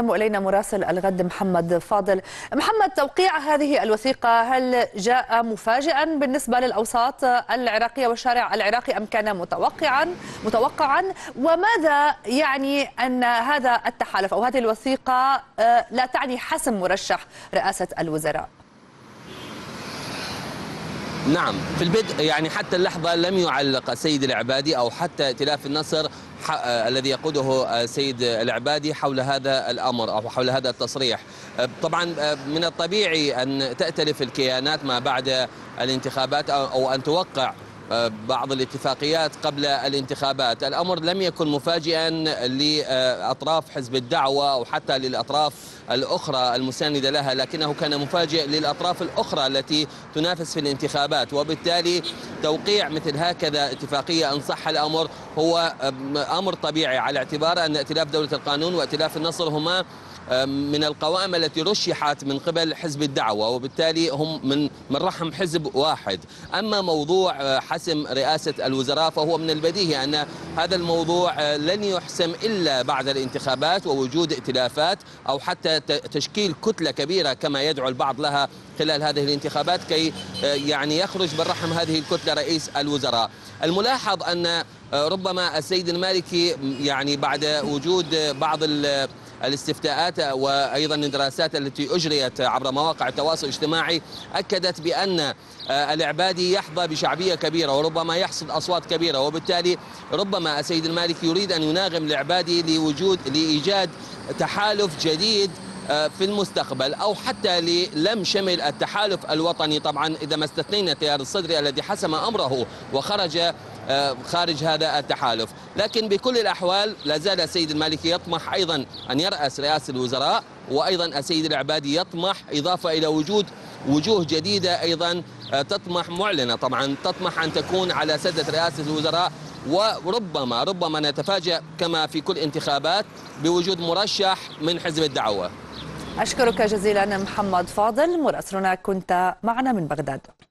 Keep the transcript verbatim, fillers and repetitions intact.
ينضم إلينا مراسل الغد محمد فاضل. محمد، توقيع هذه الوثيقة هل جاء مفاجئا بالنسبة للأوساط العراقية والشارع العراقي أم كان متوقعا متوقعا وماذا يعني أن هذا التحالف أو هذه الوثيقة لا تعني حسم مرشح رئاسة الوزراء؟ نعم، في البدء يعني حتى اللحظة لم يعلق السيد العبادي أو حتى ائتلاف النصر الذي يقوده السيد العبادي حول هذا الأمر أو حول هذا التصريح. طبعا من الطبيعي أن تأتلف الكيانات ما بعد الانتخابات أو أن توقع بعض الاتفاقيات قبل الانتخابات. الأمر لم يكن مفاجئا لأطراف حزب الدعوة أو حتى للأطراف الأخرى المساندة لها، لكنه كان مفاجئ للأطراف الأخرى التي تنافس في الانتخابات، وبالتالي توقيع مثل هكذا اتفاقية إن صح الأمر هو أمر طبيعي، على اعتبار أن ائتلاف دولة القانون وائتلاف النصر هما من القوائم التي رشحت من قبل حزب الدعوة، وبالتالي هم من من رحم حزب واحد. أما موضوع حسم رئاسة الوزراء فهو من البديهي أن هذا الموضوع لن يحسم إلا بعد الانتخابات ووجود ائتلافات أو حتى تشكيل كتلة كبيرة كما يدعو البعض لها خلال هذه الانتخابات، كي يعني يخرج من رحم هذه الكتلة رئيس الوزراء. الملاحظ أن ربما السيد المالكي يعني بعد وجود بعض ال الاستفتاءات وأيضا الدراسات التي أجريت عبر مواقع التواصل الاجتماعي أكدت بأن العبادي يحظى بشعبية كبيرة وربما يحصد أصوات كبيرة، وبالتالي ربما السيد المالكي يريد أن يناغم العبادي لوجود لإيجاد تحالف جديد في المستقبل أو حتى لم شمل التحالف الوطني، طبعا إذا ما استثنينا تيار الصدري الذي حسم أمره وخرج خارج هذا التحالف. لكن بكل الأحوال لا زال السيد المالكي يطمح أيضا أن يرأس رئاسة الوزراء، وأيضا السيد العبادي يطمح، إضافة إلى وجود وجوه جديدة أيضا تطمح معلنة، طبعا تطمح أن تكون على سدة رئاسة الوزراء، وربما ربما نتفاجأ كما في كل انتخابات بوجود مرشح من حزب الدعوة. أشكرك جزيلا محمد فاضل، مراسلنا كنت معنا من بغداد.